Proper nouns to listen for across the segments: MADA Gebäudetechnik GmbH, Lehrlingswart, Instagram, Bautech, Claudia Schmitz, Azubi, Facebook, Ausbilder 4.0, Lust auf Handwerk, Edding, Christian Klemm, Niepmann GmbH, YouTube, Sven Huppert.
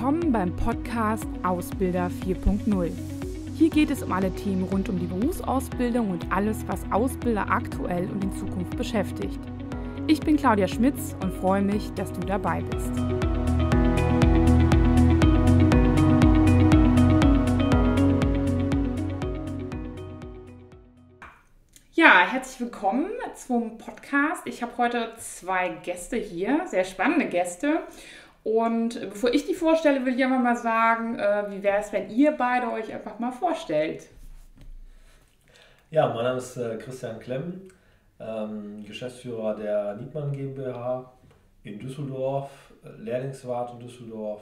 willkommen beim Podcast Ausbilder 4.0. Hier geht es um alle Themen rund um die Berufsausbildung und alles, was Ausbilder aktuell und in Zukunft beschäftigt. Ich bin Claudia Schmitz und freue mich, dass du dabei bist. Ja, herzlich willkommen zum Podcast. Ich habe heute zwei Gäste hier, sehr spannende Gäste. Und bevor ich die vorstelle, will ich einfach mal sagen, wie wäre es, wenn ihr beide euch einfach mal vorstellt? Ja, mein Name ist Christian Klemm, Geschäftsführer der Niepmann GmbH in Düsseldorf, Lehrlingswart in Düsseldorf,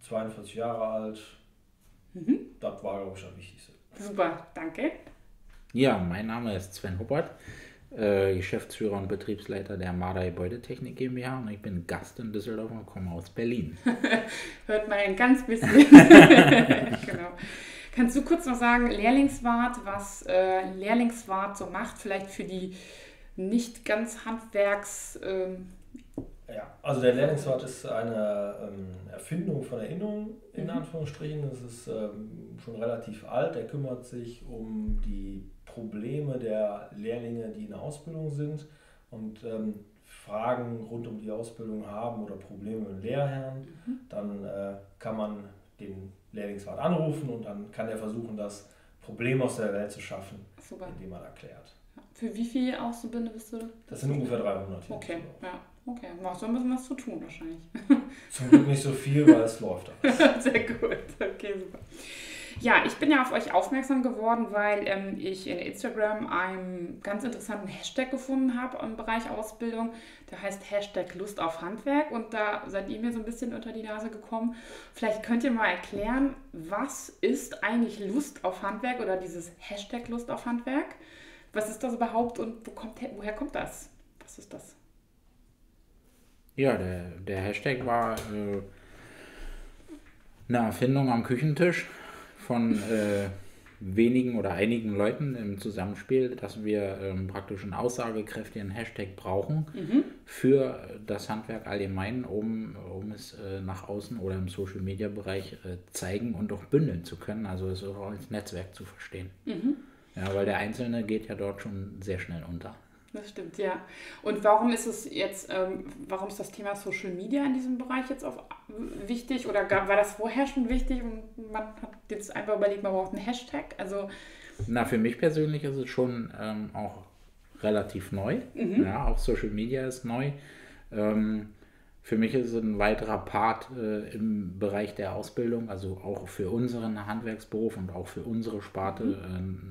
42 Jahre alt. Das war, glaube ich, das Wichtigste. Super, danke. Ja, mein Name ist Sven Huppert, Geschäftsführer und Betriebsleiter der MADA Gebäudetechnik GmbH und ich bin Gast in Düsseldorf und komme aus Berlin. Hört man ein ganz bisschen. Genau. Kannst du kurz noch sagen, Lehrlingswart, was Lehrlingswart so macht, vielleicht für die nicht ganz Handwerks... Ja, also der Lehrlingswart ist eine Erfindung von Erinnerung, in Anführungsstrichen. Das ist schon relativ alt. Er kümmert sich um die Probleme der Lehrlinge, die in der Ausbildung sind und Fragen rund um die Ausbildung haben oder Probleme mit Lehrherren. Dann kann man den Lehrlingswart anrufen und dann kann er versuchen, das Problem aus der Welt zu schaffen, indem er erklärt. Für wie viele Auszubildende bist du? Das sind ungefähr 300. Okay, ja. Okay, machst du ein bisschen was zu tun wahrscheinlich. Zum Glück nicht so viel, weil es läuft alles. Sehr gut, okay, super. Ja, ich bin ja auf euch aufmerksam geworden, weil ich in Instagram einen ganz interessanten Hashtag gefunden habe im Bereich Ausbildung. Der heißt Hashtag Lust auf Handwerk und da seid ihr mir so ein bisschen unter die Nase gekommen. Vielleicht könnt ihr mal erklären, was ist eigentlich Lust auf Handwerk oder dieses Hashtag Lust auf Handwerk? Was ist das überhaupt und woher kommt das? Was ist das? Ja, der Hashtag war eine Erfindung am Küchentisch von wenigen oder einigen Leuten im Zusammenspiel, dass wir praktisch einen aussagekräftigen Hashtag brauchen für das Handwerk allgemein, um es nach außen oder im Social-Media-Bereich zeigen und auch bündeln zu können, also es auch als Netzwerk zu verstehen. Ja, weil der Einzelne geht ja dort schon sehr schnell unter. Das stimmt, ja. Und warum ist das Thema Social Media in diesem Bereich jetzt auch wichtig? Oder war das vorher schon wichtig und man hat jetzt einfach überlegt, man braucht einen Hashtag? Also na, für mich persönlich ist es schon auch relativ neu. Ja, auch Social Media ist neu. Für mich ist es ein weiterer Part im Bereich der Ausbildung, also auch für unseren Handwerksberuf und auch für unsere Sparte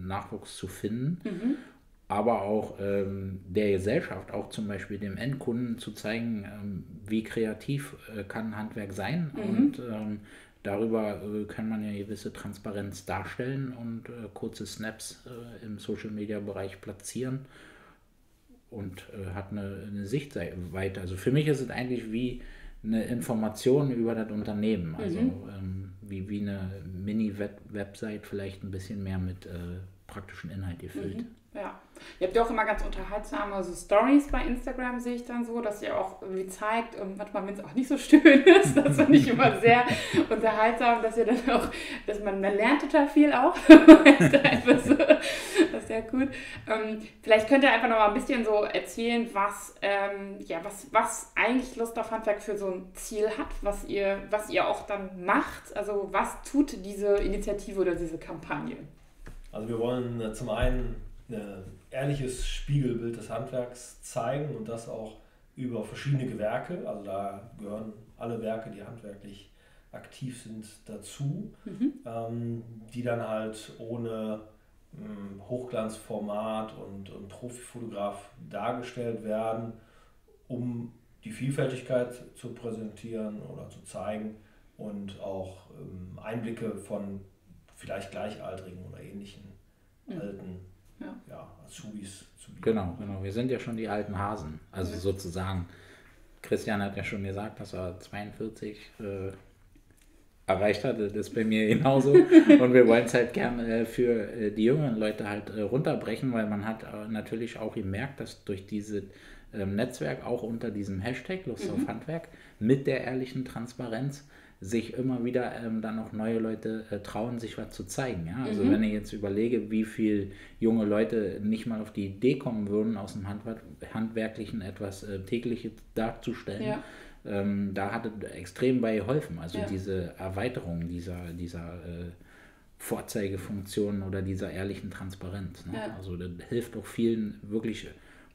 Nachwuchs zu finden. Aber auch der Gesellschaft, auch zum Beispiel dem Endkunden zu zeigen, wie kreativ kann Handwerk sein und darüber kann man ja gewisse Transparenz darstellen und kurze Snaps im Social-Media-Bereich platzieren und hat eine Sichtweite. Also für mich ist es eigentlich wie eine Information über das Unternehmen, also wie eine Mini-Website vielleicht ein bisschen mehr mit praktischen Inhalt gefüllt. Ja. Ihr habt ja auch immer ganz unterhaltsame so Stories bei Instagram, sehe ich dann so, dass ihr auch irgendwie zeigt, manchmal, wenn es auch nicht so schön ist, das finde ich immer sehr unterhaltsam, dass ihr dann auch, man lernt total viel auch. Das ist ja gut. Vielleicht könnt ihr einfach noch mal ein bisschen so erzählen, was eigentlich Lust auf Handwerk für so ein Ziel hat, was ihr auch dann macht. Also was tut diese Initiative oder diese Kampagne? Also wir wollen zum einen ein ehrliches Spiegelbild des Handwerks zeigen und das auch über verschiedene Gewerke. Also da gehören alle Werke, die handwerklich aktiv sind, dazu, die dann halt ohne Hochglanzformat und Profifotograf dargestellt werden, um die Vielfältigkeit zu präsentieren oder zu zeigen und auch Einblicke von vielleicht Gleichaltrigen oder ähnlichen alten Azubis zu bieten. Genau. Wir sind ja schon die alten Hasen. Also sozusagen, Christian hat ja schon gesagt, dass er 42 erreicht hatte. Das ist bei mir genauso. Und wir wollen es halt gerne für die jüngeren Leute halt runterbrechen, weil man hat natürlich auch gemerkt, dass durch diese Netzwerk, auch unter diesem Hashtag Lust auf Handwerk, mit der ehrlichen Transparenz, sich immer wieder dann auch neue Leute trauen, sich was zu zeigen. Ja? Also wenn ich jetzt überlege, wie viele junge Leute nicht mal auf die Idee kommen würden, aus dem Handwerklichen etwas Tägliches darzustellen, ja. Da hat es extrem bei geholfen. Also ja. diese Erweiterung dieser Vorzeigefunktion oder dieser ehrlichen Transparenz. Ne? Ja. Also das hilft auch vielen wirklich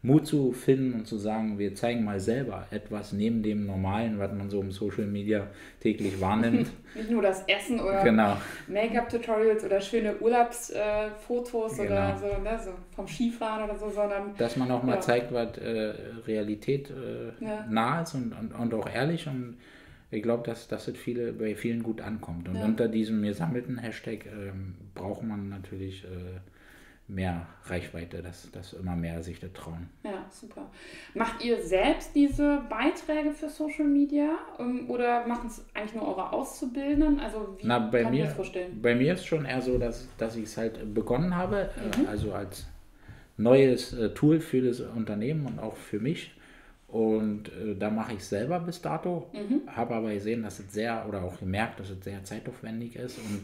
Mut zu finden und zu sagen, wir zeigen mal selber etwas neben dem Normalen, was man so im Social Media täglich wahrnimmt. Nicht nur das Essen oder genau. Make-up-Tutorials oder schöne Urlaubsfotos genau. oder so, ne, so vom Skifahren oder so, sondern dass man auch mal ja. zeigt, was Realität ja. nah ist und auch ehrlich, und ich glaube, dass das bei vielen gut ankommt. Und ja. unter diesem gesammelten Hashtag braucht man natürlich mehr Reichweite, dass immer mehr sich da trauen. Ja, super. Macht ihr selbst diese Beiträge für Social Media oder machen es eigentlich nur eure Auszubildenden? Also wie kann ich das vorstellen? Bei mir ist schon eher so, dass ich es halt begonnen habe, also als neues Tool für das Unternehmen und auch für mich. Und da mache ich es selber bis dato, habe aber gesehen, dass es sehr zeitaufwendig ist, und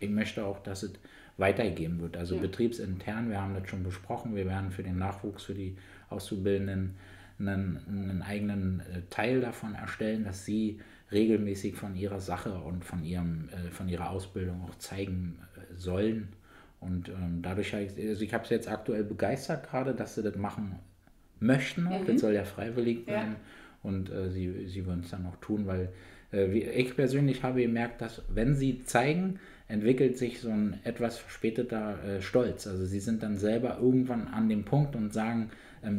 ich möchte auch, dass es weitergegeben wird. Also ja. betriebsintern, wir haben das schon besprochen, wir werden für den Nachwuchs, für die Auszubildenden einen eigenen Teil davon erstellen, dass sie regelmäßig von ihrer Sache und von ihrer Ausbildung auch zeigen sollen. Und dadurch ich habe es jetzt aktuell begeistert gerade, dass sie das machen möchten. Das soll ja freiwillig sein. Und sie würden es dann auch tun, weil ich persönlich habe gemerkt, dass wenn sie zeigen, entwickelt sich so ein etwas verspäteter Stolz. Also sie sind dann selber irgendwann an dem Punkt und sagen,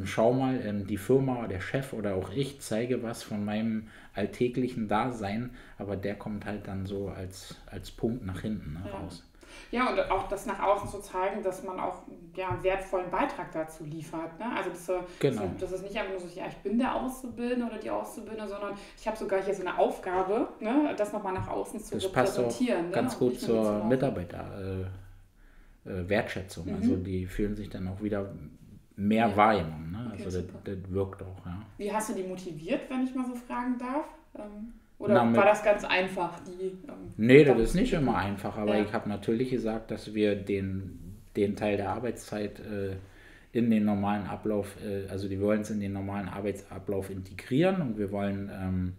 schau mal, die Firma, der Chef oder auch ich zeige was von meinem alltäglichen Dasein, aber der kommt halt dann so als Punkt nach hinten raus. Ja, und auch das nach außen zu zeigen, dass man auch einen wertvollen Beitrag dazu liefert. Ne? Also das ist nicht einfach nur so, ich bin der Auszubildende oder die Auszubildende, sondern ich habe sogar hier so eine Aufgabe, ne? Das nochmal nach außen zu repräsentieren. Das passt auch ganz gut zur Mitarbeiterwertschätzung. Also die fühlen sich dann auch wieder mehr wahrgenommen. Ne? Okay, also das wirkt auch. Ja. Wie hast du die motiviert, wenn ich mal so fragen darf? Oder war das ganz einfach? Nee, das ist nicht immer einfach, aber ich habe natürlich gesagt, dass wir den Teil der Arbeitszeit in den normalen Ablauf, wir wollen es in den normalen Arbeitsablauf integrieren, und wir wollen,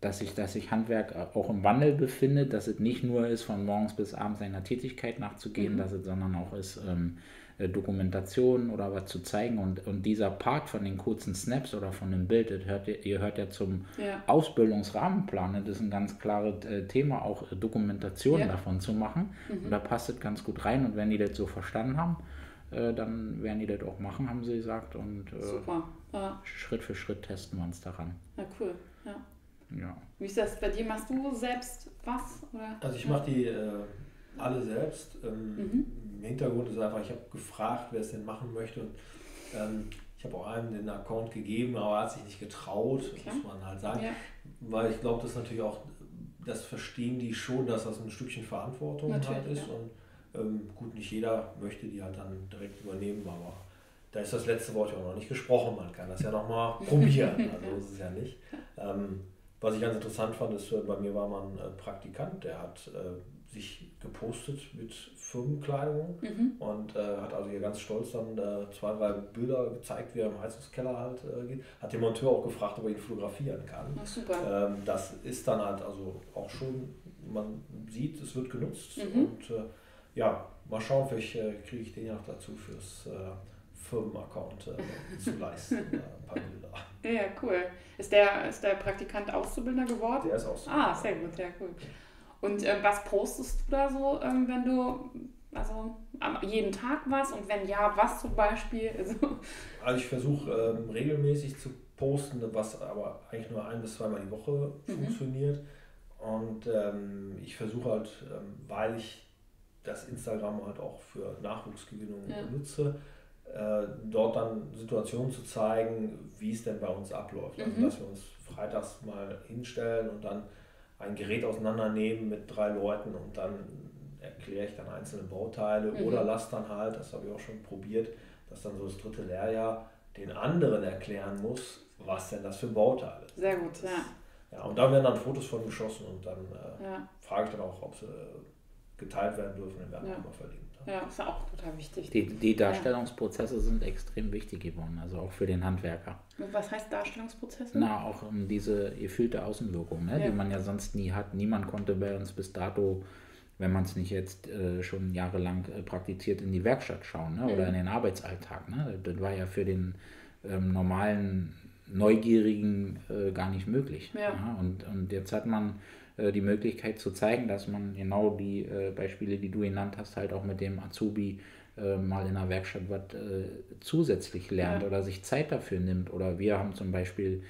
dass sich Handwerk auch im Wandel befindet, dass es nicht nur ist, von morgens bis abends seiner Tätigkeit nachzugehen, sondern auch ist, Dokumentationen oder was zu zeigen, und dieser Part von den kurzen Snaps oder von dem Bild, ihr hört ja zum Ausbildungsrahmenplan, das ist ein ganz klares Thema, auch Dokumentationen davon zu machen, und da passt es ganz gut rein, und wenn die das so verstanden haben, dann werden die das auch machen, haben sie gesagt, und super. Ja. Schritt für Schritt testen wir uns daran. Ja, cool. Ja. Ja. Wie ist das bei dir? Machst du selbst was? Oder? Also ich mache die alle selbst. Im Hintergrund ist einfach, ich habe gefragt, wer es denn machen möchte, und ich habe auch einem den Account gegeben, aber er hat sich nicht getraut, muss man halt sagen, weil ich glaube, das natürlich auch, das verstehen die schon, dass das ein Stückchen Verantwortung natürlich, halt ist, und gut, nicht jeder möchte die halt dann direkt übernehmen, aber da ist das letzte Wort ja auch noch nicht gesprochen, man kann das ja nochmal probieren, also ist es ja nicht. Was ich ganz interessant fand, ist, bei mir war man Praktikant, der hat sich gepostet mit Firmenkleidung und hat also hier ganz stolz dann 2, 3 Bilder gezeigt, wie er im Heizungskeller halt geht. Hat den Monteur auch gefragt, ob er ihn fotografieren kann. Ach, super. Das ist dann halt also auch schon, man sieht, es wird genutzt, und mal schauen, vielleicht kriege ich den ja noch dazu fürs Firmenaccount zu leisten, ein paar Bilder. Ja, cool. Ist der Praktikant Auszubildender geworden? Der ist Auszubildender. Ah, sehr gut, ja, cool. Und was postest du da so, wenn du jeden Tag was, und wenn ja, was zum Beispiel? Also ich versuche regelmäßig zu posten, was aber eigentlich nur 1- bis 2-mal die Woche funktioniert. Und ich versuche halt, weil ich das Instagram halt auch für Nachwuchsgewinnung benutze, dort dann Situationen zu zeigen, wie es denn bei uns abläuft. Also dass wir uns freitags mal hinstellen und dann ein Gerät auseinandernehmen mit 3 Leuten, und dann erkläre ich dann einzelne Bauteile, oder lasse dann halt, das habe ich auch schon probiert, dass dann so das 3. Lehrjahr den anderen erklären muss, was denn das für Bauteile ist. Sehr gut, das, Ja, und da werden dann Fotos von geschossen und dann frage ich dann auch, ob sie geteilt werden dürfen, dann werden auch mal verlinkt. Ja, ist ja auch total wichtig. Die Darstellungsprozesse sind extrem wichtig geworden, also auch für den Handwerker. Und was heißt Darstellungsprozesse? Na, auch um diese gefühlte Außenwirkung, ne, die man ja sonst nie hat. Niemand konnte bei uns bis dato, wenn man es nicht jetzt schon jahrelang praktiziert, in die Werkstatt schauen, ne, oder in den Arbeitsalltag. Ne? Das war ja für den normalen Neugierigen gar nicht möglich. Ja. Ja, und jetzt hat man die Möglichkeit zu zeigen, dass man genau die Beispiele, die du genannt hast, halt auch mit dem Azubi mal in der Werkstatt was zusätzlich lernt oder sich Zeit dafür nimmt. Oder wir haben zum Beispiel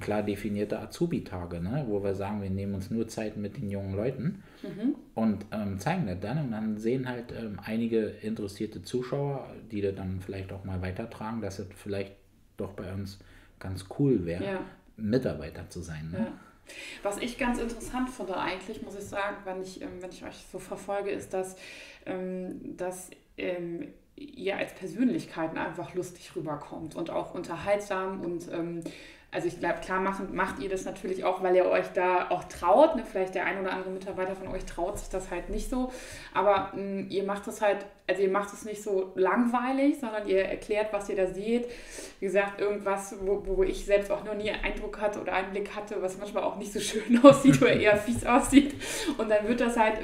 klar definierte Azubi-Tage, ne, wo wir sagen, wir nehmen uns nur Zeit mit den jungen Leuten und zeigen das dann. Und dann sehen halt einige interessierte Zuschauer, die das dann vielleicht auch mal weitertragen, dass es vielleicht doch bei uns ganz cool wäre, Mitarbeiter zu sein. Ne? Ja. Was ich ganz interessant finde eigentlich, muss ich sagen, wenn ich euch so verfolge, ist, dass ihr als Persönlichkeiten einfach lustig rüberkommt und auch unterhaltsam und also ich glaube, klar macht ihr das natürlich auch, weil ihr euch da auch traut, ne? Vielleicht der ein oder andere Mitarbeiter von euch traut sich das halt nicht so, aber ihr macht das halt, also ihr macht es nicht so langweilig, sondern ihr erklärt, was ihr da seht. Wie gesagt, irgendwas, wo ich selbst auch noch nie einen Eindruck hatte oder einen Blick hatte, was manchmal auch nicht so schön aussieht oder eher fies aussieht. Und dann wird das halt,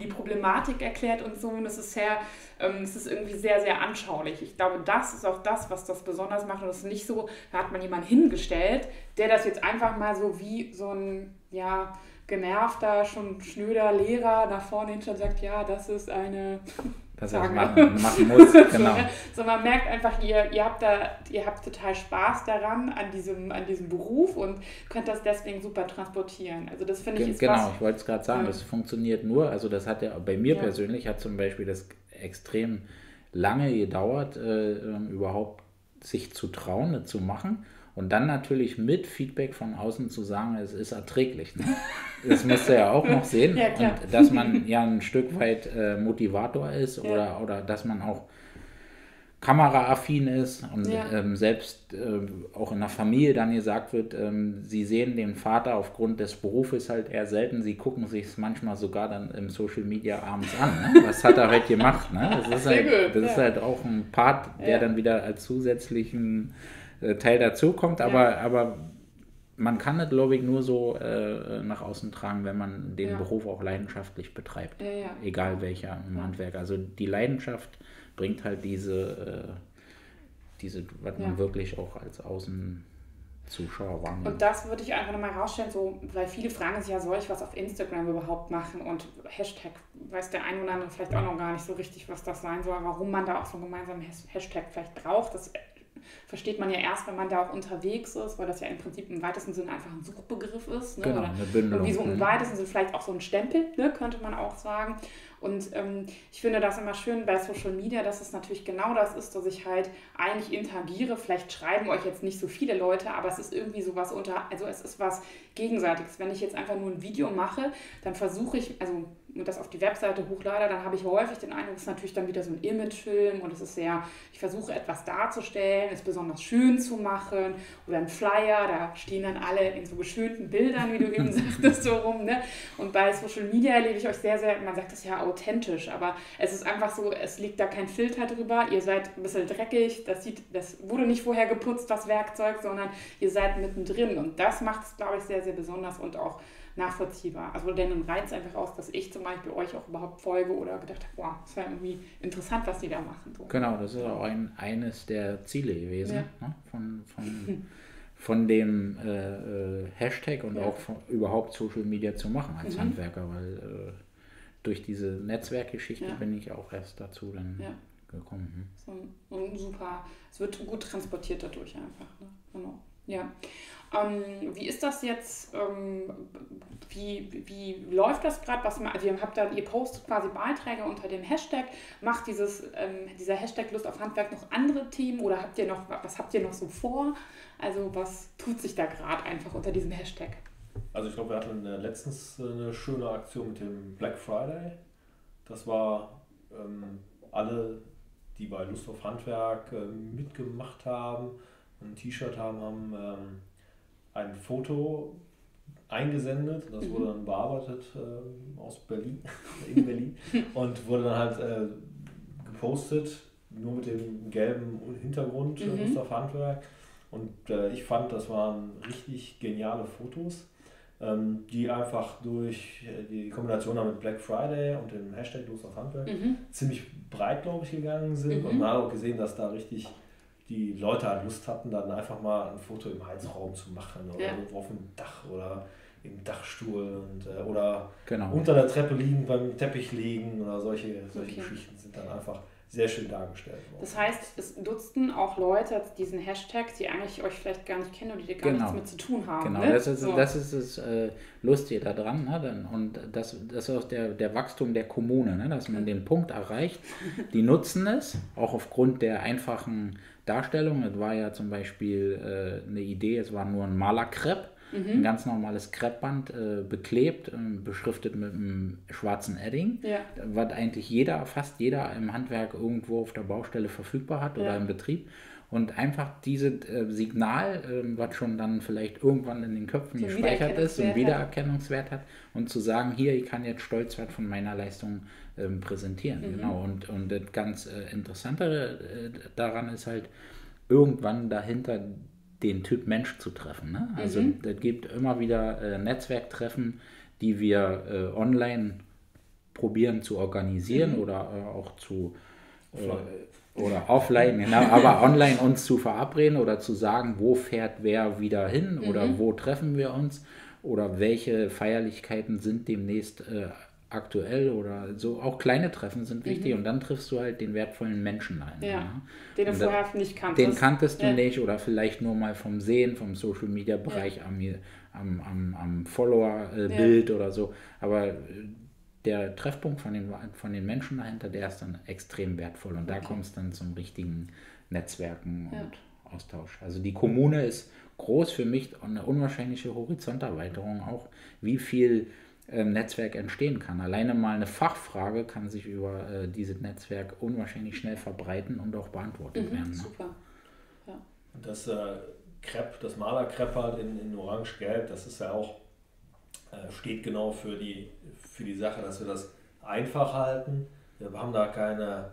die Problematik erklärt und so. Und es ist irgendwie sehr, sehr anschaulich. Ich glaube, das ist auch das, was das besonders macht. Und es ist nicht so, da hat man jemanden hingestellt, der das jetzt einfach mal so wie so ein, genervter, schon schnöder Lehrer nach vorne hin schon sagt, ja, das ist eine... Dass er das machen muss, genau. So, man merkt einfach, ihr habt total Spaß daran, an diesem Beruf und könnt das deswegen super transportieren. Also das finde ich ist genau, ich wollte es gerade sagen, das funktioniert nur, also das hat ja bei mir persönlich hat zum Beispiel das extrem lange gedauert, überhaupt sich zu trauen, das zu machen. Und dann natürlich mit Feedback von außen zu sagen, es ist erträglich. Ne? Das müsst ihr ja auch noch sehen. Ja, und dass man ja ein Stück weit Motivator ist oder dass man auch kameraaffin ist und selbst auch in der Familie dann gesagt wird, sie sehen den Vater aufgrund des Berufes halt eher selten, sie gucken sich es manchmal sogar dann im Social Media abends an. Ne? Was hat er heute gemacht? Ne? Das ist halt, auch ein Part, der dann wieder als zusätzlichen Teil dazu kommt, aber man kann das, glaube ich, nur so nach außen tragen, wenn man den Beruf auch leidenschaftlich betreibt, egal welcher im Handwerk. Also die Leidenschaft bringt halt diese was man wirklich auch als Außen... Zuschauer waren. Und das würde ich einfach nochmal rausstellen, so, weil viele fragen sich ja, soll ich was auf Instagram überhaupt machen und Hashtag, weiß der ein oder andere vielleicht auch noch gar nicht so richtig, was das sein soll, warum man da auch so einen gemeinsamen Hashtag vielleicht braucht, das versteht man ja erst, wenn man da auch unterwegs ist, weil das ja im Prinzip im weitesten Sinne einfach ein Suchbegriff ist. Ne? Genau, oder eine Bündelung. Wie so im weitesten Sinne vielleicht auch so ein Stempel, ne? Könnte man auch sagen. Und ich finde das immer schön bei Social Media, dass es natürlich genau das ist, dass ich halt eigentlich interagiere. Vielleicht schreiben euch jetzt nicht so viele Leute, aber es ist irgendwie sowas es ist was Gegenseitiges. Wenn ich jetzt einfach nur ein Video mache, dann versuche ich, also das auf die Webseite hochlade, dann habe ich häufig den Eindruck, es ist natürlich dann wieder so ein Imagefilm und es ist sehr, ich versuche etwas darzustellen, es besonders schön zu machen oder ein Flyer, da stehen dann alle in so geschönten Bildern, wie du eben sagtest, so rum. Ne? Und bei Social Media erlebe ich euch sehr, sehr, man sagt das ja authentisch, aber es ist einfach so, es liegt da kein Filter drüber, ihr seid ein bisschen dreckig, das wurde nicht vorher geputzt, das Werkzeug, sondern ihr seid mittendrin und das macht es, glaube ich, sehr, sehr besonders und auch nachvollziehbar. Also denn reizt einfach aus, dass ich zum Beispiel euch auch überhaupt folge oder gedacht habe, wow, das war irgendwie interessant, was die da machen. So. Genau, das ist auch eines der Ziele gewesen, ne? Von dem Hashtag und auch überhaupt Social Media zu machen als Handwerker, weil durch diese Netzwerkgeschichte bin ich auch erst dazu dann gekommen. So, super, es wird gut transportiert dadurch einfach. Ne? Genau. Ja. Wie ist das jetzt? Wie läuft das gerade? Also ihr postet quasi Beiträge unter dem Hashtag. Macht dieser Hashtag Lust auf Handwerk noch andere Themen oder was habt ihr noch so vor? Also was tut sich da gerade einfach unter diesem Hashtag? Also ich glaube, wir hatten letztens eine schöne Aktion mit dem Black Friday. Das war alle, die bei Lust auf Handwerk mitgemacht haben, ein T-Shirt haben, ein Foto eingesendet, das wurde dann bearbeitet aus Berlin, in Berlin und wurde dann halt gepostet, nur mit dem gelben Hintergrund, Lust auf Handwerk. Und ich fand, das waren richtig geniale Fotos, die einfach durch die Kombination dann mit Black Friday und dem Hashtag Lust auf Handwerk ziemlich breit, glaube ich, gegangen sind. Und man hat auch gesehen, dass da richtig die Leute halt Lust hatten, dann einfach mal ein Foto im Heizraum zu machen oder auf dem Dach oder im Dachstuhl und, oder unter der Treppe liegen, beim Teppich liegen oder solche Geschichten sind dann einfach sehr schön dargestellt worden. Das heißt, es nutzten auch Leute diesen Hashtag, die eigentlich euch vielleicht gar nicht kennen oder die gar nichts mit zu tun haben. Genau, ne? Das ist das Lustige daran. Ne? Und das ist auch der Wachstum der Kommune, ne? Dass man den Punkt erreicht. Die nutzen es, auch aufgrund der einfachen Darstellung. Es war ja zum Beispiel eine Idee, es war nur ein Malerkrepp, ein ganz normales Kreppband, beklebt, beschriftet mit einem schwarzen Edding, was eigentlich fast jeder im Handwerk irgendwo auf der Baustelle verfügbar hat oder im Betrieb. Und einfach dieses Signal, was schon dann vielleicht irgendwann in den Köpfen gespeichert ist und Wiedererkennungswert hat, und zu sagen, hier, ich kann jetzt Stolzwert von meiner Leistung präsentieren. Genau. Und das ganz Interessantere daran ist halt, irgendwann dahinter den Typ Mensch zu treffen. Ne? Also es gibt immer wieder Netzwerktreffen, die wir online probieren zu organisieren oder auch zu oder offline, genau, aber online uns zu verabreden oder zu sagen, wo fährt wer wieder hin oder wo treffen wir uns oder welche Feierlichkeiten sind demnächst aktuell oder so. Auch kleine Treffen sind wichtig und dann triffst du halt den wertvollen Menschen ein. Ja. Ja. Den du vorher nicht kanntest. Den kanntest du nicht oder vielleicht nur mal vom Sehen, vom Social Media Bereich, am Follower-Bild oder so. Aber der Treffpunkt von den Menschen dahinter, der ist dann extrem wertvoll und da kommt es dann zum richtigen Netzwerken und Austausch. Also die Kommune ist groß für mich und eine unwahrscheinliche Horizonterweiterung auch, wie viel Netzwerk entstehen kann. Alleine mal eine Fachfrage kann sich über dieses Netzwerk unwahrscheinlich schnell verbreiten und auch beantwortet werden. Super. Ja. Und das Crepe, das Malerkrepp halt in Orange-Gelb, das ist ja auch steht genau für die Sache, dass wir das einfach halten. Wir haben da keine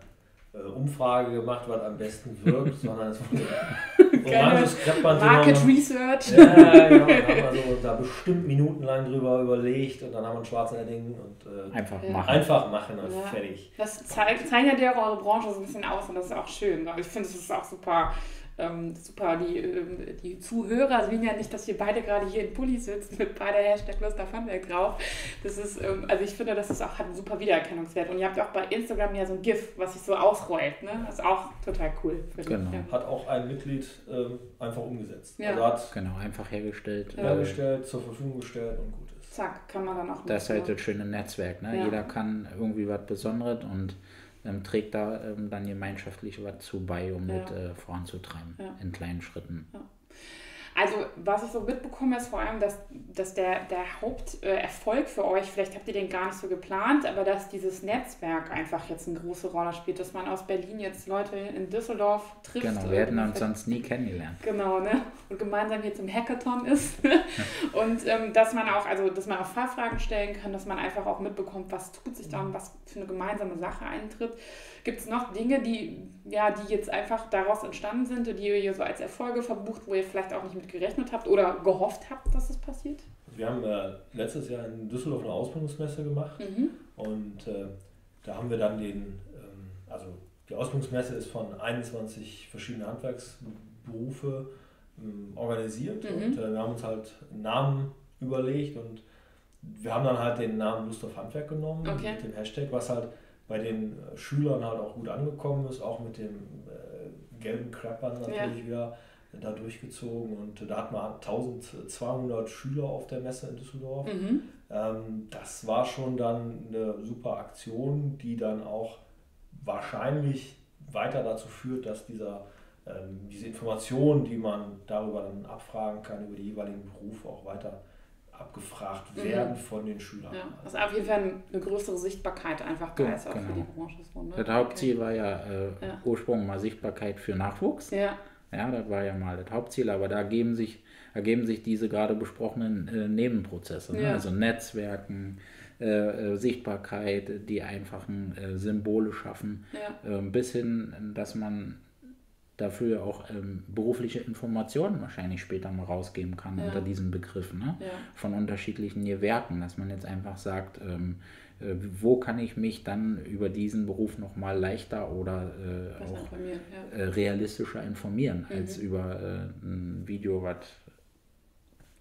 Umfrage gemacht, was am besten wirkt, sondern es wurde oranges Kreppband Market Research. Ja, genau. Da haben wir so da bestimmt minutenlang drüber überlegt und dann haben wir einen schwarzen Edding und einfach machen und fertig. Das zeichnet ja eure Branche so ein bisschen aus und das ist auch schön. Ich finde, es ist auch super. Super, die Zuhörer sehen ja nicht, dass wir beide gerade hier in Pulli sitzen mit beider Hashtag Lust auf Handwerk drauf. Das ist, also ich finde, das ist auch, hat einen super Wiedererkennungswert. Und ihr habt auch bei Instagram ja so ein GIF, was sich so ausrollt. Ne? Das ist auch total cool. Genau. Ja. Hat auch ein Mitglied einfach umgesetzt. Ja. Also hat einfach hergestellt, zur Verfügung gestellt und gut ist. Zack, kann man dann auch. Das ist halt das schöne Netzwerk. Ne? Ja. Jeder kann irgendwie was Besonderes und trägt da dann gemeinschaftlich was zu bei, um mit voranzutreiben in kleinen Schritten. Ja. Also was ich so mitbekomme ist vor allem, dass der Haupterfolg für euch, vielleicht habt ihr den gar nicht so geplant, aber dass dieses Netzwerk einfach jetzt eine große Rolle spielt, dass man aus Berlin jetzt Leute in Düsseldorf trifft. Genau, wir hätten uns sonst nie kennengelernt. Genau, ne? Und gemeinsam jetzt im Hackathon ist. Und dass man auch Fachfragen stellen kann, dass man einfach auch mitbekommt, was tut sich da und was für eine gemeinsame Sache eintritt. Gibt es noch Dinge, die jetzt einfach daraus entstanden sind, die ihr so als Erfolge verbucht, wo ihr vielleicht auch nicht mit gerechnet habt oder gehofft habt, dass das passiert? Wir haben letztes Jahr in Düsseldorf eine Ausbildungsmesse gemacht und da haben wir dann die Ausbildungsmesse ist von 21 verschiedenen Handwerksberufe organisiert und wir haben uns halt einen Namen überlegt und wir haben dann halt den Namen Lust auf Handwerk genommen mit dem Hashtag, was halt bei den Schülern halt auch gut angekommen ist, auch mit dem gelben Kreppern natürlich wieder da durchgezogen und da hat man 1200 Schüler auf der Messe in Düsseldorf. Das war schon dann eine super Aktion, die dann auch wahrscheinlich weiter dazu führt, dass diese Informationen, die man darüber dann abfragen kann, über die jeweiligen Berufe auch weiter abgefragt werden von den Schülern. Ja, also auf jeden Fall eine größere Sichtbarkeit einfach da ist, auch für die Branche. So, ne? Das Hauptziel war Ursprung mal Sichtbarkeit für Nachwuchs. Ja. Ja, das war ja mal das Hauptziel, aber da ergeben sich diese gerade besprochenen Nebenprozesse, ne? Ja. Also Netzwerken, Sichtbarkeit, die einfachen Symbole schaffen, ja. Bis hin, dass man dafür auch berufliche Informationen wahrscheinlich später mal rausgeben kann, ja. Unter diesem Begriff, ne? Ja. Von unterschiedlichen Gewerken, dass man jetzt einfach sagt, wo kann ich mich dann über diesen Beruf nochmal leichter oder auch realistischer informieren, mhm. als über ein Video, was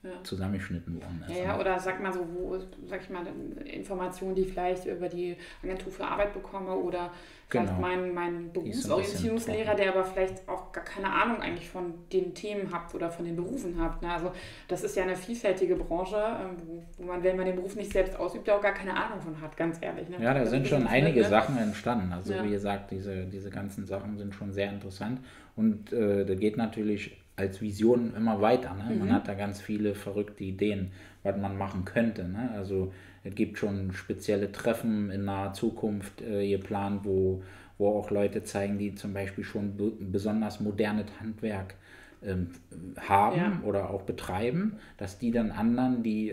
ja. zusammengeschnitten worden ist. Ja, ja, oder sag mal so, wo, sag ich mal, Informationen, die ich vielleicht über die Agentur für Arbeit bekomme oder vielleicht genau. mein Berufsorientierungslehrer, der aber vielleicht auch gar keine Ahnung eigentlich von den Themen hat oder von den Berufen hat. Ne? Also das ist ja eine vielfältige Branche, wo man, wenn man den Beruf nicht selbst ausübt, auch gar keine Ahnung von hat, ganz ehrlich. Ne? Ja, da sind schon einige Sachen entstanden. Also ja. wie gesagt, diese ganzen Sachen sind schon sehr interessant und da geht natürlich als Vision immer weiter. Ne? Man mhm. hat da ganz viele verrückte Ideen, was man machen könnte. Ne? Also es gibt schon spezielle Treffen in naher Zukunft geplant, wo auch Leute zeigen, die zum Beispiel schon besonders modernes Handwerk haben ja. oder auch betreiben, dass die dann anderen, die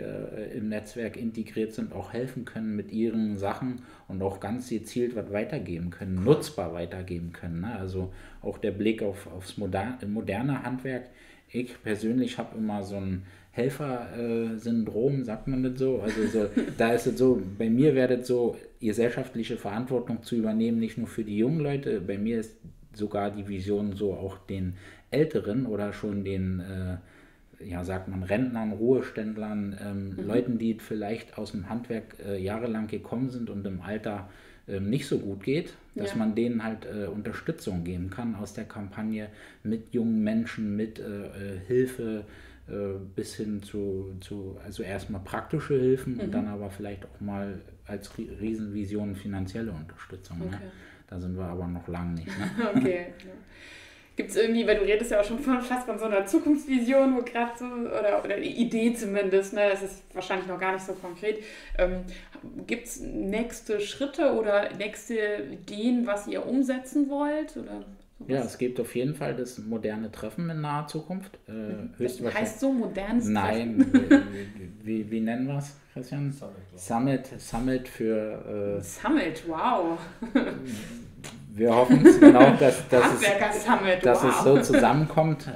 im Netzwerk integriert sind, auch helfen können mit ihren Sachen und auch ganz gezielt was weitergeben können, nutzbar weitergeben können. Ne? Also auch der Blick aufs moderne Handwerk. Ich persönlich habe immer so ein Helfer-Syndrom, sagt man das so? Also so, da ist es so, bei mir werdet so gesellschaftliche Verantwortung zu übernehmen, nicht nur für die jungen Leute, bei mir ist sogar die Vision so auch den Älteren oder schon den, ja sagt man, Rentnern, Ruheständlern, mhm. Leuten, die vielleicht aus dem Handwerk jahrelang gekommen sind und im Alter nicht so gut geht, dass ja. man denen halt Unterstützung geben kann aus der Kampagne mit jungen Menschen, mit Hilfe bis hin zu also erstmal praktische Hilfen mhm. und dann aber vielleicht auch mal als Riesenvision finanzielle Unterstützung. Okay. Ne? Da sind wir aber noch lange nicht. Ne? Okay. Gibt es irgendwie, weil du redest ja auch schon fast von so einer Zukunftsvision, wo gerade so, oder eine Idee zumindest, ne, das ist wahrscheinlich noch gar nicht so konkret. Gibt es nächste Schritte oder nächste Ideen, was ihr umsetzen wollt? Oder sowas? Ja, es gibt auf jeden Fall das moderne Treffen in naher Zukunft. Das heißt so modernes Treffen? Nein, wie nennen wir es? Christian? Summit für... Summit, wow! Wir hoffen es, genau, dass es so zusammenkommt,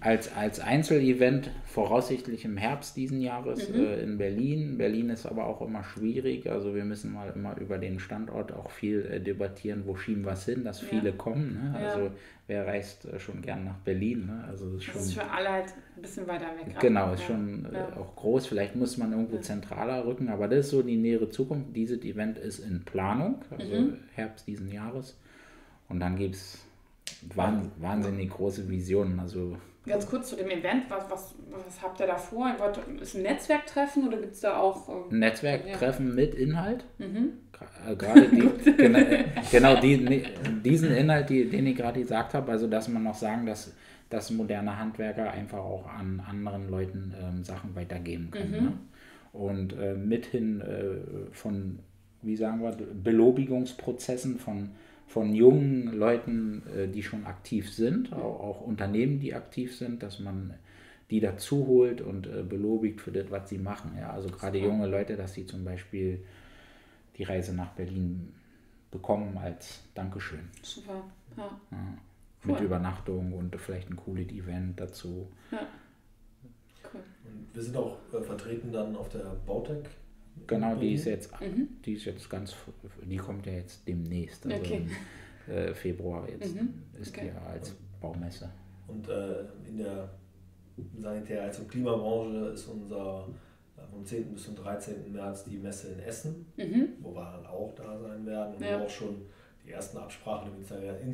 als Einzelevent, voraussichtlich im Herbst diesen Jahres mhm. In Berlin. Berlin ist aber auch immer schwierig, also wir müssen mal immer über den Standort auch viel debattieren, wo schieben wir es hin, dass ja. viele kommen. Ne? Ja. Also wer reist schon gern nach Berlin? Ne? Also das ist für alle halt ein bisschen weiter weg. Genau, ist schon ja. Auch groß, vielleicht muss man irgendwo ja. zentraler rücken, aber das ist so die nähere Zukunft. Dieses Event ist in Planung, also mhm. Herbst diesen Jahres. Und dann gibt es wahnsinnig große Visionen. Also ganz kurz zu dem Event, was habt ihr da vor? Ist ein Netzwerktreffen oder gibt es da auch... Netzwerktreffen ja. mit Inhalt. Mhm. Gerade diesen Inhalt, den ich gerade gesagt habe. Also dass man noch sagen, dass moderne Handwerker einfach auch an anderen Leuten Sachen weitergeben können. Mhm. Ne? Und mithin von, wie sagen wir, Belobigungsprozessen von jungen Leuten, die schon aktiv sind, auch Unternehmen, die aktiv sind, dass man die dazu holt und belobigt für das, was sie machen. Ja, also gerade junge Leute, dass sie zum Beispiel die Reise nach Berlin bekommen als Dankeschön. Super, ja. Ja. Cool. Mit Übernachtung und vielleicht ein cooles Event dazu. Ja. Cool. Und wir sind auch vertreten dann auf der Bautech. Genau, die kommt ja jetzt demnächst, also okay. im Februar jetzt mhm. ist okay. die als Baumesse. Und in der Sanitär- und Klimabranche ist vom 10. bis zum 13. März die Messe in Essen, mhm. wo wir dann auch da sein werden und ja. auch schon die ersten Absprachen im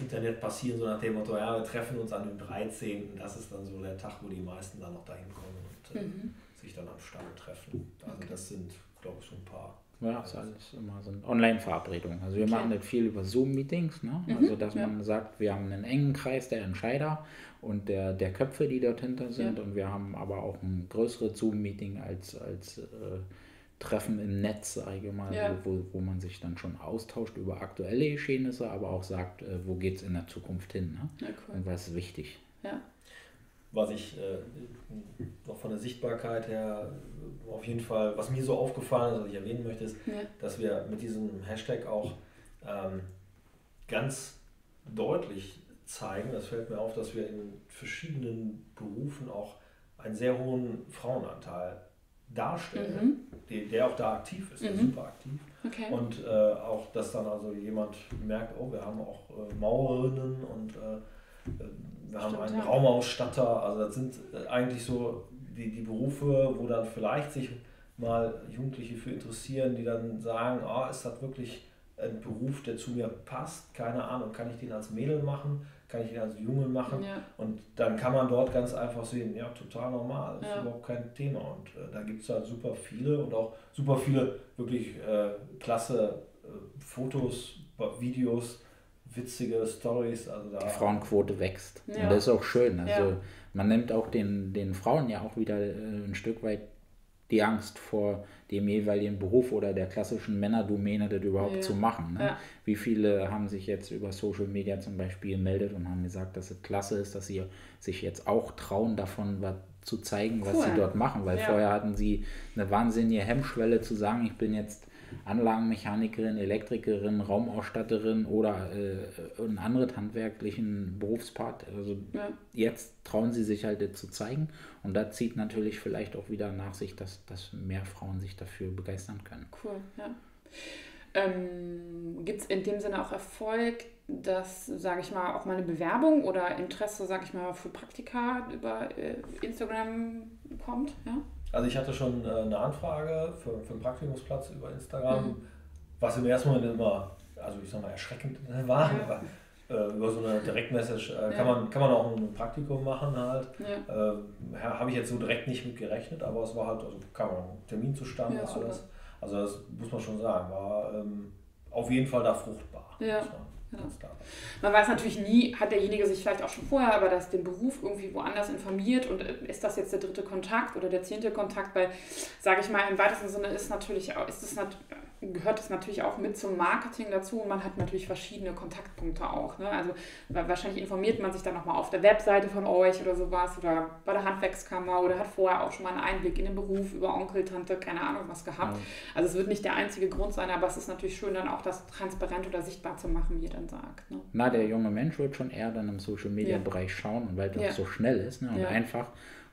Internet passieren, so nach dem Motto, ja, wir treffen uns an dem 13. Das ist dann so der Tag, wo die meisten dann noch dahin kommen und mhm. sich dann am Stand treffen. Also okay. das sind, glaube ich, schon ein paar. Ja, das ist alles immer so eine Online-Verabredung. Also wir okay. machen das viel über Zoom-Meetings, ne? Mhm. Also dass ja. man sagt, wir haben einen engen Kreis der Entscheider und der Köpfe, die dort hinter sind ja. und wir haben aber auch ein größeres Zoom-Meeting als Treffen im Netz, sage ich mal, ja, wo man sich dann schon austauscht über aktuelle Geschehnisse, aber auch sagt, wo geht es in der Zukunft hin, ne? Ja, cool. Und was ist wichtig. Ja. Was ich noch von der Sichtbarkeit her auf jeden Fall, was mir so aufgefallen ist, was ich erwähnen möchte, ist, ja, dass wir mit diesem Hashtag auch ganz deutlich zeigen, das fällt mir auf, dass wir in verschiedenen Berufen auch einen sehr hohen Frauenanteil darstellen, der auch da aktiv ist, der super aktiv. Okay. Und auch, dass dann also jemand merkt, oh, wir haben auch Maurerinnen und wir haben einen Raumausstatter, also das sind eigentlich so die Berufe, wo dann vielleicht sich mal Jugendliche für interessieren, die dann sagen, oh, ist das wirklich ein Beruf, der zu mir passt, keine Ahnung, kann ich den als Mädel machen, kann ich den als Junge machen, ja, und dann kann man dort ganz einfach sehen, ja, total normal, das ist überhaupt kein Thema, und da gibt es halt super viele und auch super viele wirklich klasse Fotos, Videos, witzige Storys. Also da die Frauenquote wächst, ja, und das ist auch schön, also man nimmt auch den Frauen ja auch wieder ein Stück weit die Angst vor dem jeweiligen Beruf oder der klassischen Männerdomäne, das überhaupt zu machen. Ne? Ja. Wie viele haben sich jetzt über Social Media zum Beispiel gemeldet und haben gesagt, dass es klasse ist, dass sie sich jetzt auch trauen, davon was zu zeigen, cool, was sie dort machen. Weil vorher hatten sie eine wahnsinnige Hemmschwelle zu sagen, ich bin jetzt Anlagenmechanikerin, Elektrikerin, Raumausstatterin oder einen anderen handwerklichen Berufspart. Also jetzt trauen sie sich halt das zu zeigen, und da zieht natürlich vielleicht auch wieder nach sich, dass mehr Frauen sich dafür begeistern können. Cool, ja. Gibt es in dem Sinne auch Erfolg, dass, sage ich mal, auch mal eine Bewerbung oder Interesse, sage ich mal, für Praktika über Instagram kommt? Ja? Also ich hatte schon eine Anfrage für einen Praktikumsplatz über Instagram, was im ersten Moment immer, also ich sag mal, erschreckend war. Ja. Über so eine Direktmessage kann man auch ein Praktikum machen halt. Ja. Habe ich jetzt so direkt nicht mit gerechnet, aber es war halt, also kam ein Termin zustande, ja, alles. Also das muss man schon sagen, war auf jeden Fall da fruchtbar. Ja. Man weiß natürlich nie, hat derjenige sich vielleicht auch schon vorher über den Beruf irgendwie woanders informiert, und ist das jetzt der 3. Kontakt oder der 10. Kontakt, weil, sage ich mal, im weitesten Sinne gehört es natürlich auch mit zum Marketing dazu, und man hat natürlich verschiedene Kontaktpunkte auch, ne? Also wahrscheinlich informiert man sich dann nochmal auf der Webseite von euch oder sowas oder bei der Handwerkskammer oder hat vorher auch schon mal einen Einblick in den Beruf über Onkel, Tante, keine Ahnung was gehabt. Ja. Also es wird nicht der einzige Grund sein, aber es ist natürlich schön, dann auch das transparent oder sichtbar zu machen, wie ihr dann sagt. Ne? Na, der junge Mensch wird schon eher dann im Social-Media-Bereich schauen, weil das so schnell ist, ne? Und einfach.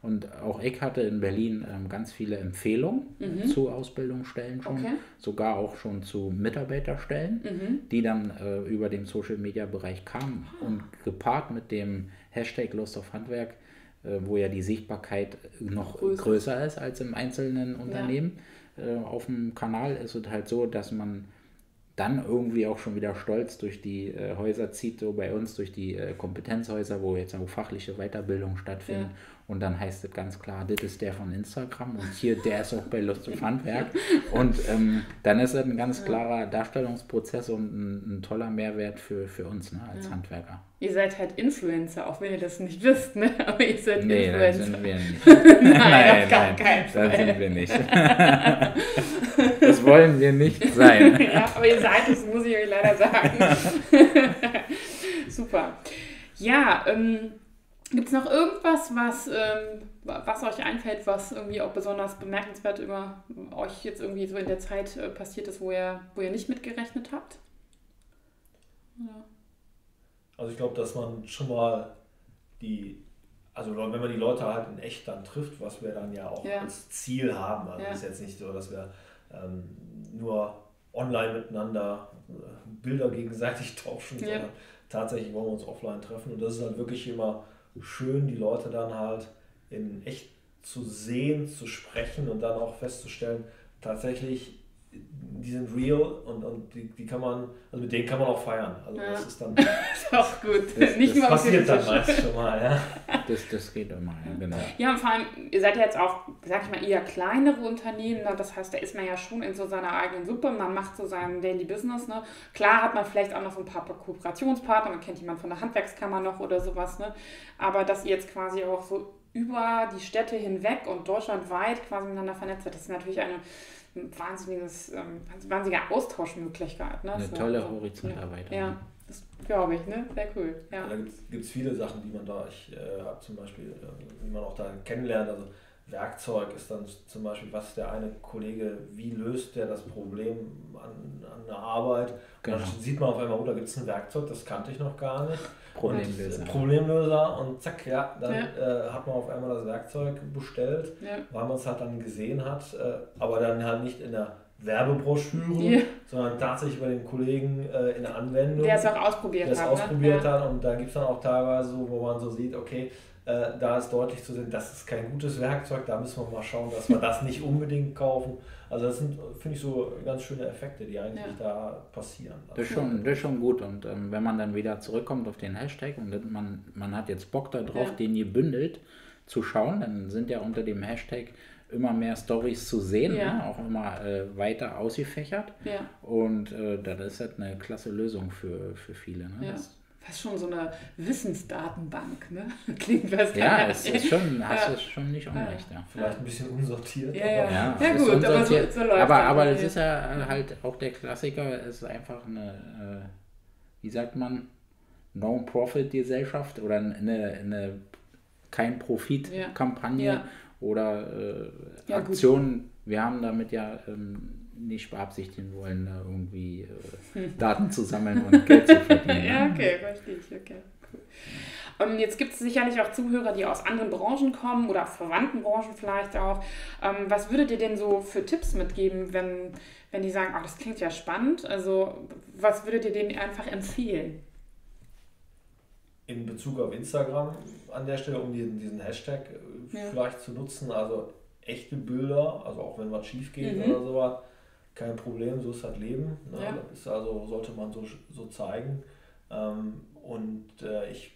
Und auch ich hatte in Berlin ganz viele Empfehlungen zu Ausbildungsstellen schon, sogar auch schon zu Mitarbeiterstellen, die dann über den Social-Media-Bereich kamen. Und gepaart mit dem Hashtag Lust auf Handwerk, wo ja die Sichtbarkeit noch größer ist als im einzelnen Unternehmen, auf dem Kanal ist es halt so, dass man dann irgendwie auch schon wieder stolz durch die Häuser zieht, so bei uns durch die Kompetenzhäuser, wo jetzt auch fachliche Weiterbildung stattfindet. Ja. Und dann heißt es ganz klar, das ist der von Instagram und hier, der ist auch bei Lust auf Handwerk. Und dann ist es ein ganz klarer Darstellungsprozess und ein toller Mehrwert für uns, ne, als Handwerker. Ihr seid halt Influencer, auch wenn ihr das nicht wisst, ne? Aber ihr seid Influencer. Nee, das sind wir nicht. Nein, auf gar keinen Fall. Das sind wir nicht. Das wollen wir nicht sein. Ja, aber ihr seid es, muss ich euch leider sagen. Super. Ja, gibt es noch irgendwas, was euch einfällt, was irgendwie auch besonders bemerkenswert über euch jetzt irgendwie so in der Zeit passiert ist, wo ihr nicht mitgerechnet habt? Ja. Also ich glaube, dass man schon mal wenn man die Leute halt in echt dann trifft, was wir dann ja auch als Ziel haben. Also es ist jetzt nicht so, dass wir nur online miteinander Bilder gegenseitig tauschen, sondern tatsächlich wollen wir uns offline treffen, und das ist halt wirklich immer schön, die Leute dann halt in echt zu sehen, zu sprechen und dann auch festzustellen, tatsächlich, die sind real, und die kann man, also mit denen kann man auch feiern. Also das ist dann ist auch gut. Das passiert dann meist schon mal, Das geht immer, genau. Ja, und vor allem, ihr seid ja jetzt auch, sag ich mal, eher kleinere Unternehmen, ne? Das heißt, da ist man ja schon in so seiner eigenen Suppe, man macht so sein Daily Business, ne? Klar hat man vielleicht auch noch so ein paar Kooperationspartner, man kennt jemanden von der Handwerkskammer noch oder sowas, ne? Aber dass ihr jetzt quasi auch so über die Städte hinweg und deutschlandweit quasi miteinander vernetzt wird. Das ist natürlich eine wahnsinnige Austauschmöglichkeit. Ne? Eine tolle Horizontarbeit. Ja, das glaube ich. Ne? Sehr cool. Ja. Ja, da gibt es viele Sachen, die man da, ich habe zum Beispiel, wie man auch da kennenlernt, also Werkzeug ist dann zum Beispiel, was der eine Kollege, wie löst der das Problem an der Arbeit? Genau. Und dann sieht man auf einmal, oh, da gibt es ein Werkzeug, das kannte ich noch gar nicht. Problemlöser. Problemlöser und zack, ja, dann hat man auf einmal das Werkzeug bestellt, weil man es halt dann gesehen hat, aber dann halt nicht in der Werbebroschüren, sondern tatsächlich über den Kollegen in der Anwendung. Der es auch ausprobiert hat. Und da gibt es dann auch teilweise so, wo man so sieht, okay, da ist deutlich zu sehen, das ist kein gutes Werkzeug, da müssen wir mal schauen, dass wir das nicht unbedingt kaufen. Also das sind, finde ich, so ganz schöne Effekte, die eigentlich da passieren. Das ist schon gut. Und wenn man dann wieder zurückkommt auf den Hashtag und man hat jetzt Bock darauf, den gebündelt zu schauen, dann sind ja unter dem Hashtag immer mehr Storys zu sehen, ne? Auch immer weiter ausgefächert. Ja. Und das ist halt eine klasse Lösung für viele. Ne? Ja. Fast schon so eine Wissensdatenbank, ne? Klingt das ja, es ist schon, hast du schon nicht unrecht. Ja. Vielleicht ein bisschen unsortiert. Ja. Ja gut, unsortiert, aber so läuft aber das ist ja halt auch der Klassiker, es ist einfach eine, wie sagt man, Non-Profit-Gesellschaft oder eine Kein-Profit-Kampagne oder Aktionen. Wir haben damit ja nicht beabsichtigen wollen, da irgendwie Daten zu sammeln und Geld zu verdienen. Ja, okay, verstehe ich. Okay, cool. Jetzt gibt es sicherlich auch Zuhörer, die aus anderen Branchen kommen oder aus verwandten Branchen vielleicht auch. Was würdet ihr denn so für Tipps mitgeben, wenn die sagen, oh, das klingt ja spannend? Also was würdet ihr denen einfach empfehlen? In Bezug auf Instagram an der Stelle, um diesen Hashtag vielleicht zu nutzen, also echte Bilder, also auch wenn was schief geht oder sowas, kein Problem, so ist das Leben. Ne? Ja. Das ist also, sollte man so zeigen. Und ich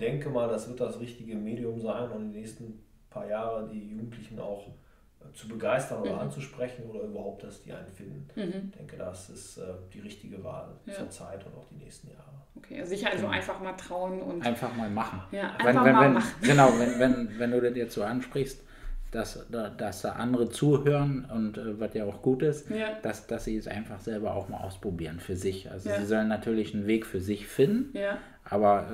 denke mal, das wird das richtige Medium sein, um in den nächsten paar Jahren die Jugendlichen auch zu begeistern oder anzusprechen oder überhaupt, dass die einen finden. Ich denke, das ist die richtige Wahl zur Zeit und auch die nächsten Jahre. Okay, also sicher, also einfach mal trauen und... Einfach mal machen. Ja, einfach mal machen. Genau, wenn du das jetzt so ansprichst, dass da andere zuhören und was ja auch gut ist, dass sie es einfach selber auch mal ausprobieren für sich. Also sie sollen natürlich einen Weg für sich finden, aber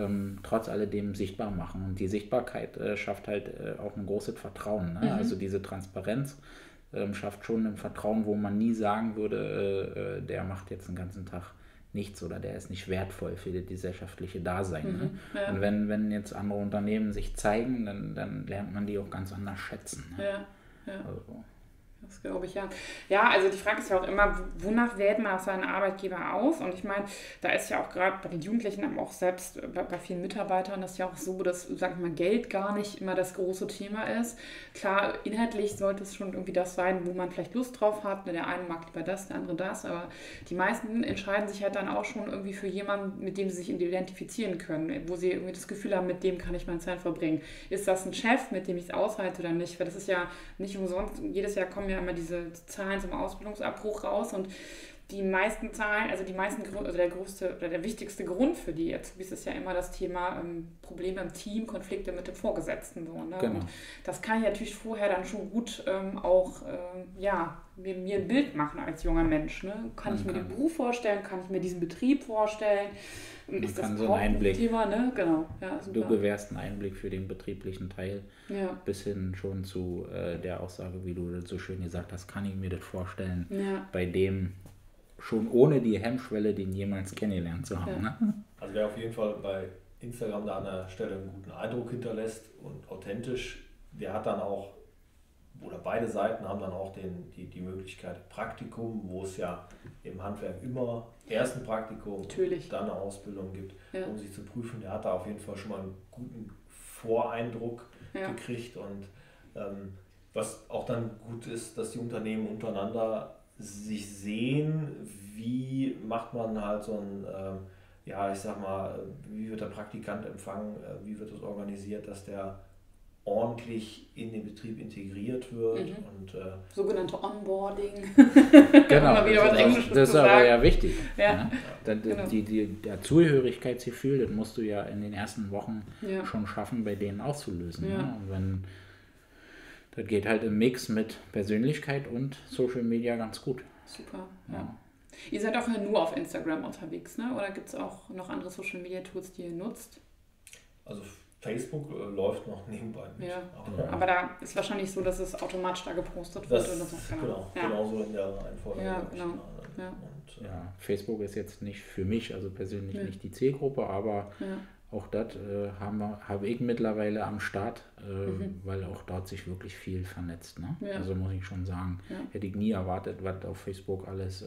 trotz alledem sichtbar machen. Und die Sichtbarkeit schafft halt auch ein großes Vertrauen. Ne? Also diese Transparenz schafft schon ein Vertrauen, wo man nie sagen würde, der macht jetzt den ganzen Tag nichts oder der ist nicht wertvoll für das gesellschaftliche Dasein. Ne? Und wenn jetzt andere Unternehmen sich zeigen, dann lernt man die auch ganz anders schätzen. Ne? Ja. Also. Das glaube ich, Ja, also die Frage ist ja auch immer, wonach wählt man auch seinen Arbeitgeber aus? Und ich meine, da ist ja auch gerade bei den Jugendlichen, aber auch selbst bei vielen Mitarbeitern, das ist ja auch so, dass, sagen wir mal, Geld gar nicht immer das große Thema ist. Klar, inhaltlich sollte es schon irgendwie das sein, wo man vielleicht Lust drauf hat. Der eine mag lieber das, der andere das. Aber die meisten entscheiden sich halt dann auch schon irgendwie für jemanden, mit dem sie sich identifizieren können, wo sie irgendwie das Gefühl haben, mit dem kann ich meine Zeit verbringen. Ist das ein Chef, mit dem ich es aushalte oder nicht? Weil das ist ja nicht umsonst, jedes Jahr kommen ja immer diese Zahlen zum Ausbildungsabbruch raus und die meisten Zahlen, also der größte oder der wichtigste Grund für die Azubis ist ja immer das Thema Probleme im Team, Konflikte mit dem Vorgesetzten. So, ne? Genau. Und das kann ich natürlich vorher dann schon gut mir ein Bild machen als junger Mensch. Ne? Kann ich mir den Beruf vorstellen? Kann ich mir diesen Betrieb vorstellen? Ist das so ein Thema? Ne? Genau. Ja, du gewährst einen Einblick für den betrieblichen Teil bis hin schon zu der Aussage, wie du so schön gesagt hast, kann ich mir das vorstellen, bei dem schon ohne die Hemmschwelle, den jemals kennengelernt zu haben. Ne? Also wer auf jeden Fall bei Instagram da an der Stelle einen guten Eindruck hinterlässt und authentisch, der hat dann auch, oder beide Seiten haben dann auch die Möglichkeit Praktikum, wo es ja im Handwerk immer erst ein Praktikum, dann eine Ausbildung gibt, um sich zu prüfen. Der hat da auf jeden Fall schon mal einen guten Voreindruck gekriegt und was auch dann gut ist, dass die Unternehmen untereinander sich sehen, wie macht man halt so ein, wie wird der Praktikant empfangen, wie wird das organisiert, dass der ordentlich in den Betrieb integriert wird. Mhm. Und, sogenannte Onboarding. Genau, das ist aber ja wichtig. Ja. Ne? Dann, genau. Der Zugehörigkeitsgefühl, das musst du ja in den ersten Wochen schon schaffen, bei denen auszulösen. Ja. Ne? Und das geht halt im Mix mit Persönlichkeit und Social Media ganz gut. Super, ja. Ihr seid auch nur auf Instagram unterwegs, ne? Oder gibt es auch noch andere Social Media Tools, die ihr nutzt? Also Facebook läuft noch nebenbei mit. Ja. Aber da ist wahrscheinlich so, dass es automatisch da gepostet wird. Und das genau so in der Reihenfolge. Ja, genau. Ja. Und, Facebook ist jetzt nicht für mich, also persönlich nicht die Zielgruppe, aber auch das habe ich mittlerweile am Start, weil auch dort sich wirklich viel vernetzt. Ne? Ja. Also muss ich schon sagen, hätte ich nie erwartet, was auf Facebook alles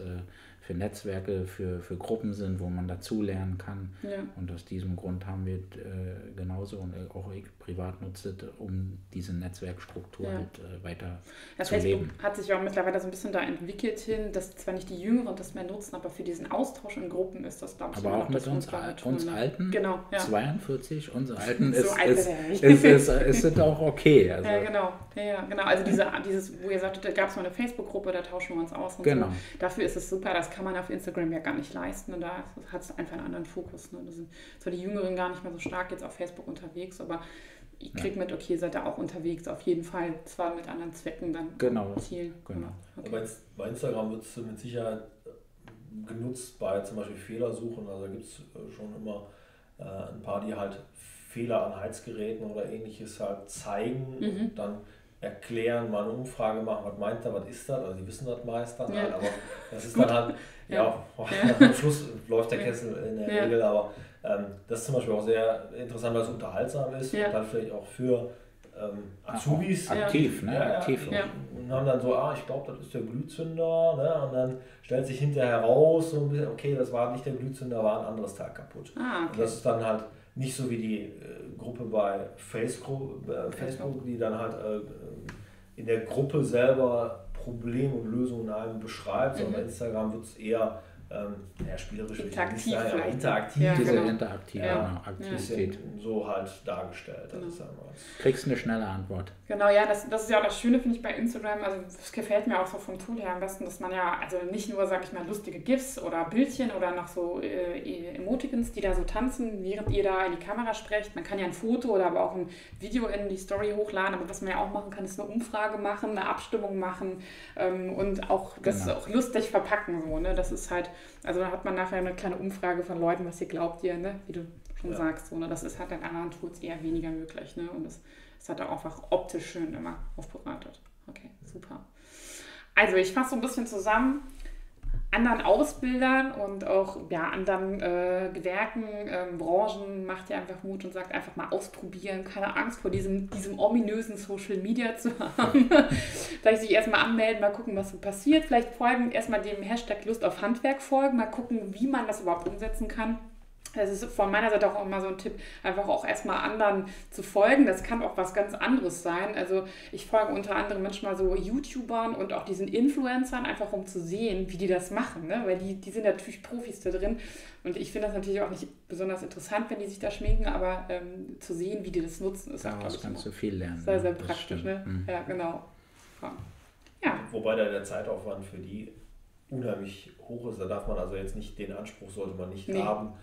für Netzwerke, für Gruppen sind, wo man dazulernen kann. Ja. Und aus diesem Grund haben wir genauso und auch ich privat nutze, um diese Netzwerkstruktur halt weiter zu leben. Facebook hat sich ja auch mittlerweile so ein bisschen da entwickelt hin, dass zwar nicht die Jüngeren das mehr nutzen, aber für diesen Austausch in Gruppen ist das, glaube ich, aber auch mit uns Alten, 42, uns Alten ist auch okay. Also. Ja, genau. Ja, genau. Also dieses, wo ihr sagtet, da gab es mal eine Facebook-Gruppe, da tauschen wir uns aus und so. Dafür ist es super, das kann man auf Instagram ja gar nicht leisten und da hat es einfach einen anderen Fokus. Ne? Da sind zwar die Jüngeren gar nicht mehr so stark jetzt auf Facebook unterwegs, aber ich kriege mit, okay, seid ihr auch unterwegs, auf jeden Fall, zwar mit anderen Zwecken dann. Genau. Zielen. Genau. Okay. Aber jetzt, bei Instagram wird es mit Sicherheit genutzt bei zum Beispiel Fehlersuchen, also da gibt es schon immer ein paar, die halt Fehler an Heizgeräten oder Ähnliches halt zeigen und dann erklären, mal eine Umfrage machen, was meint er, was ist das, also die wissen das meist dann halt, aber das ist dann halt, am Schluss läuft der Kessel in der Regel, aber das ist zum Beispiel auch sehr interessant, weil es unterhaltsam ist und dann vielleicht auch für Azubis. Aktiv, ne? Und haben dann so, ich glaube, das ist der Glühzünder, ne? Und dann stellt sich hinterher raus, so ein bisschen, okay, das war nicht der Glühzünder, war ein anderes Teil kaputt. Okay. Und das ist dann halt nicht so wie die Gruppe bei Facebook, die dann halt in der Gruppe selber Probleme und Lösungen beschreibt, sondern bei Instagram wird es eher spielerisch, interaktiv, Aktivität so halt dargestellt. Genau. Kriegst eine schnelle Antwort. Genau, ja, das ist ja auch das Schöne, finde ich, bei Instagram. Also es gefällt mir auch so vom Tool her am besten, dass man ja also nicht nur, sag ich mal, lustige GIFs oder Bildchen oder noch so Emoticons, die da so tanzen, während ihr da in die Kamera sprecht. Man kann ja ein Foto oder aber auch ein Video in die Story hochladen, aber was man ja auch machen kann, ist eine Umfrage machen, eine Abstimmung machen und auch das auch lustig verpacken. So, ne? Das ist halt, also da hat man nachher eine kleine Umfrage von Leuten, was ihr glaubt, ne? Wie du schon sagst. So, ne? Das ist halt in anderen Tools eher weniger möglich. Ne? Und das hat auch einfach optisch schön immer aufbereitet. Okay, super. Also ich fasse so ein bisschen zusammen. Anderen Ausbildern und auch anderen Gewerken, Branchen macht ihr einfach Mut und sagt einfach mal ausprobieren, keine Angst vor diesem ominösen Social Media zu haben. Vielleicht sich erstmal anmelden, mal gucken, was so passiert. Vielleicht folgen, erstmal dem Hashtag Lust auf Handwerk folgen, mal gucken, wie man das überhaupt umsetzen kann. Das ist von meiner Seite auch immer so ein Tipp, einfach auch erstmal anderen zu folgen. Das kann auch was ganz anderes sein. Also ich folge unter anderem manchmal so YouTubern und auch diesen Influencern, einfach um zu sehen, wie die das machen. Ne? Weil die sind natürlich Profis da drin. Und ich finde das natürlich auch nicht besonders interessant, wenn die sich da schminken, aber zu sehen, wie die das nutzen, ist daraus kannst du viel lernen. Sehr, sehr praktisch. Ne? Ja, genau. Ja. Wobei da der Zeitaufwand für die unheimlich hoch ist. Da darf man also jetzt nicht, den Anspruch sollte man nicht haben.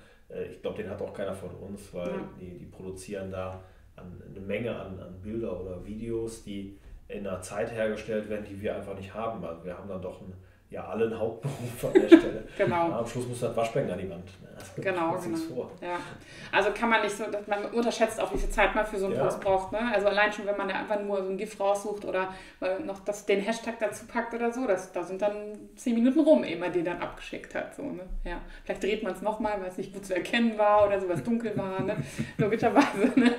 Ich glaube, den hat auch keiner von uns, weil die produzieren da eine Menge an Bilder oder Videos, die in einer Zeit hergestellt werden, die wir einfach nicht haben. Also wir haben dann doch alle einen Hauptberuf an der Stelle. Genau. Am Schluss muss das Waschbecken an die Wand. Also genau. Vor. Ja. Also kann man nicht so, dass man unterschätzt auch, wie viel Zeit man für so einen Post braucht. Ne? Also allein schon, wenn man einfach nur so ein GIF raussucht oder noch den Hashtag dazu packt oder so, da sind dann 10 Minuten rum, ehe man den dann abgeschickt hat. So, ne? Ja. Vielleicht dreht man es nochmal, weil es nicht gut zu erkennen war oder so, weil es dunkel war. Ne? Logischerweise. Ne?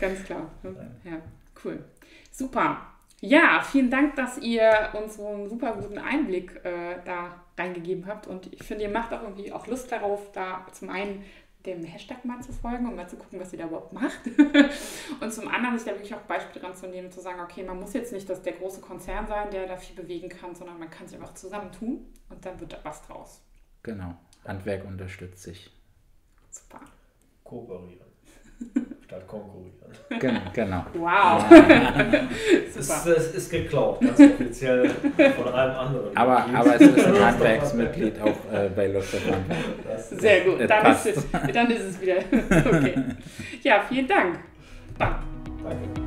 Ganz klar. Ne? Ja, cool. Super. Ja, vielen Dank, dass ihr uns so einen super guten Einblick da reingegeben habt. Und ich finde, ihr macht auch irgendwie auch Lust darauf, da zum einen dem Hashtag mal zu folgen und mal zu gucken, was ihr da überhaupt macht. Und zum anderen sich da wirklich auch Beispiele ranzunehmen und zu sagen, okay, man muss jetzt nicht der große Konzern sein, der da viel bewegen kann, sondern man kann es einfach zusammentun und dann wird da was draus. Genau. Handwerk unterstützt sich. Super. Kooperieren. Statt konkurrieren. Genau. Wow. Es ist geklaut, ganz offiziell von allem anderen. Aber es ist ein Handwerksmitglied auch bei Lust auf Handwerk. Sehr gut, dann ist es wieder okay. Ja, vielen Dank. Bam. Danke.